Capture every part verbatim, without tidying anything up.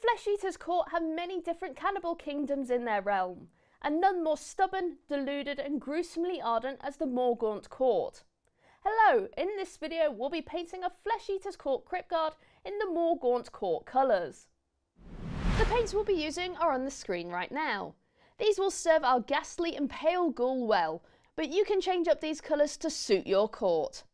Flesh-eater's court had many different cannibal kingdoms in their realm, and none more stubborn, deluded and gruesomely ardent as the Morgaunt Court. Hello, in this video we'll be painting a Flesh-eater's court Cryptguard in the Morgaunt Court colours. The paints we'll be using are on the screen right now. These will serve our ghastly and pale ghoul well, but you can change up these colours to suit your court.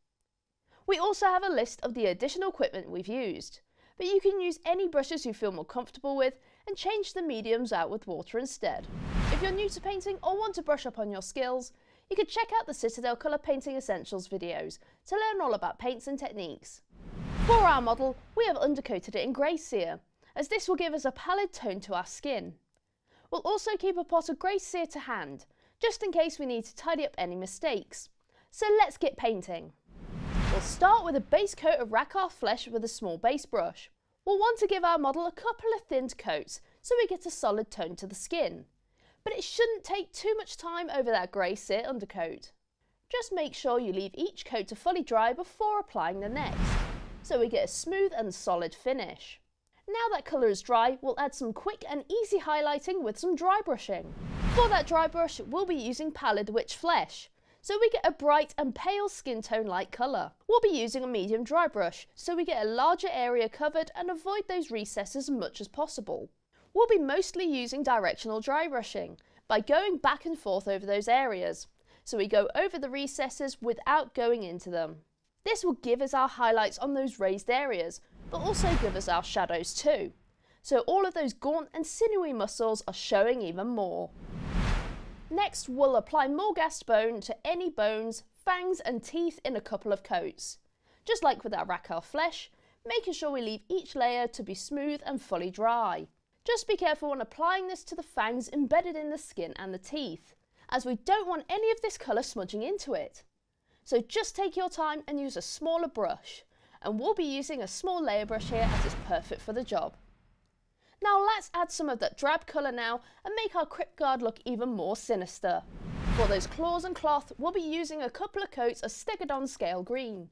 We also have a list of the additional equipment we've used, but you can use any brushes you feel more comfortable with and change the mediums out with water instead. If you're new to painting or want to brush up on your skills, you can check out the Citadel Colour Painting Essentials videos to learn all about paints and techniques. For our model, we have undercoated it in Grey Seer, as this will give us a pallid tone to our skin. We'll also keep a pot of Grey Seer to hand, just in case we need to tidy up any mistakes. So let's get painting. We'll start with a base coat of Rakarth Flesh with a small base brush. We'll want to give our model a couple of thinned coats so we get a solid tone to the skin. But it shouldn't take too much time over that Grey Seer undercoat. Just make sure you leave each coat to fully dry before applying the next, so we get a smooth and solid finish. Now that colour is dry, we'll add some quick and easy highlighting with some dry brushing. For that dry brush, we'll be using Pallid Witch Flesh, so we get a bright and pale skin tone like colour. We'll be using a medium dry brush, so we get a larger area covered and avoid those recesses as much as possible. We'll be mostly using directional dry brushing, by going back and forth over those areas, so we go over the recesses without going into them. This will give us our highlights on those raised areas, but also give us our shadows too, so all of those gaunt and sinewy muscles are showing even more. Next, we'll apply Morghast Bone to any bones, fangs and teeth in a couple of coats. Just like with our Rakarth Flesh, making sure we leave each layer to be smooth and fully dry. Just be careful when applying this to the fangs embedded in the skin and the teeth, as we don't want any of this colour smudging into it. So just take your time and use a smaller brush, and we'll be using a small layer brush here as it's perfect for the job. Now let's add some of that drab colour now and make our Cryptguard look even more sinister. For those claws and cloth, we'll be using a couple of coats of Stegadon Scale Green.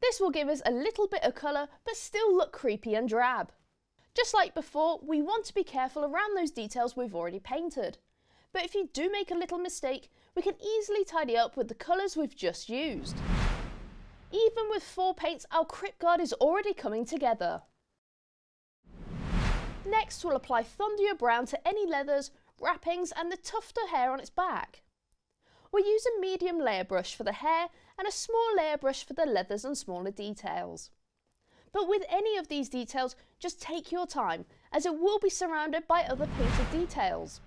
This will give us a little bit of colour but still look creepy and drab. Just like before, we want to be careful around those details we've already painted. But if you do make a little mistake, we can easily tidy up with the colours we've just used. Even with four paints, our Cryptguard is already coming together. Next, we'll apply Thundia Brown to any leathers, wrappings and the tuft of hair on its back. We'll use a medium layer brush for the hair and a small layer brush for the leathers and smaller details. But with any of these details, just take your time, as it will be surrounded by other painted details.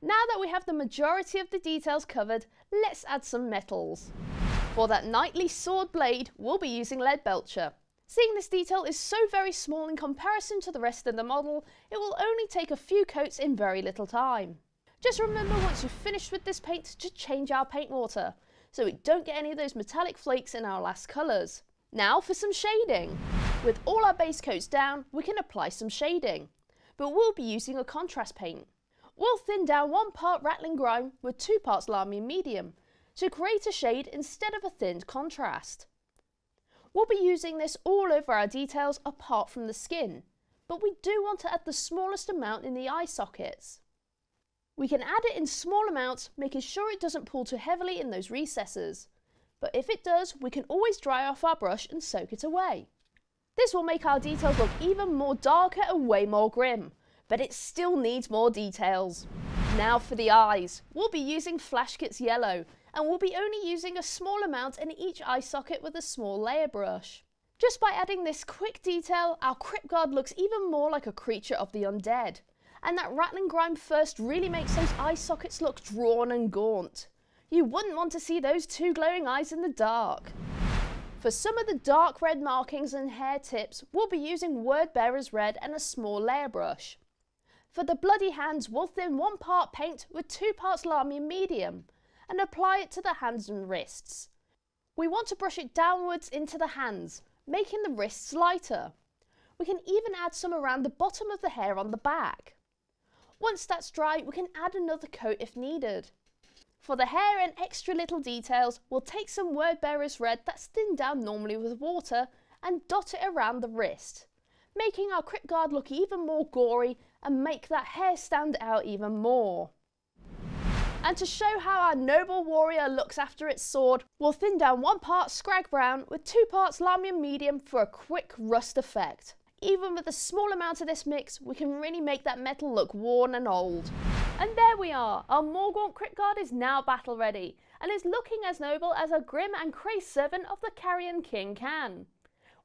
Now that we have the majority of the details covered, let's add some metals. For that knightly sword blade, we'll be using Lead Belcher. Seeing this detail is so very small in comparison to the rest of the model, it will only take a few coats in very little time. Just remember once you've finished with this paint to change our paint water, so we don't get any of those metallic flakes in our last colours. Now for some shading. With all our base coats down, we can apply some shading, but we'll be using a contrast paint. We'll thin down one part Rattling Grime with two parts Lamian Medium, to create a shade instead of a thinned contrast. We'll be using this all over our details apart from the skin, but we do want to add the smallest amount in the eye sockets. We can add it in small amounts, making sure it doesn't pull too heavily in those recesses, but if it does, we can always dry off our brush and soak it away. This will make our details look even more darker and way more grim, but it still needs more details. Now for the eyes, we'll be using Flashkit's Yellow, and we'll be only using a small amount in each eye socket with a small layer brush. Just by adding this quick detail, our Cryptguard looks even more like a creature of the undead, and that Rattling Grime first really makes those eye sockets look drawn and gaunt. You wouldn't want to see those two glowing eyes in the dark. For some of the dark red markings and hair tips, we'll be using Word Bearers Red and a small layer brush. For the bloody hands, we'll thin one part paint with two parts Lamian Medium, and apply it to the hands and wrists. We want to brush it downwards into the hands, making the wrists lighter. We can even add some around the bottom of the hair on the back. Once that's dry, we can add another coat if needed. For the hair and extra little details, we'll take some Word Bearers Red that's thinned down normally with water and dot it around the wrist, making our Cryptguard look even more gory and make that hair stand out even more. And to show how our noble warrior looks after its sword, we'll thin down one part Scrag Brown with two parts Lamian Medium for a quick rust effect. Even with a small amount of this mix, we can really make that metal look worn and old. And there we are, our Morgaunt Cryptguard is now battle ready, and is looking as noble as a grim and crazed servant of the Carrion King can.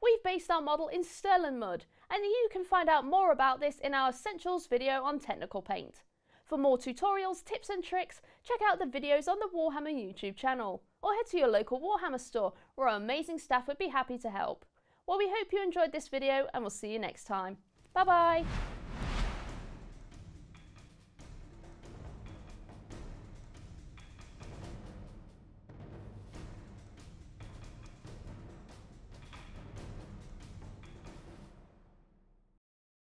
We've based our model in Stirland Mud, and you can find out more about this in our Essentials video on Technical Paint. For more tutorials, tips and tricks, check out the videos on the Warhammer YouTube channel, or head to your local Warhammer store where our amazing staff would be happy to help. Well, we hope you enjoyed this video and we'll see you next time. Bye bye!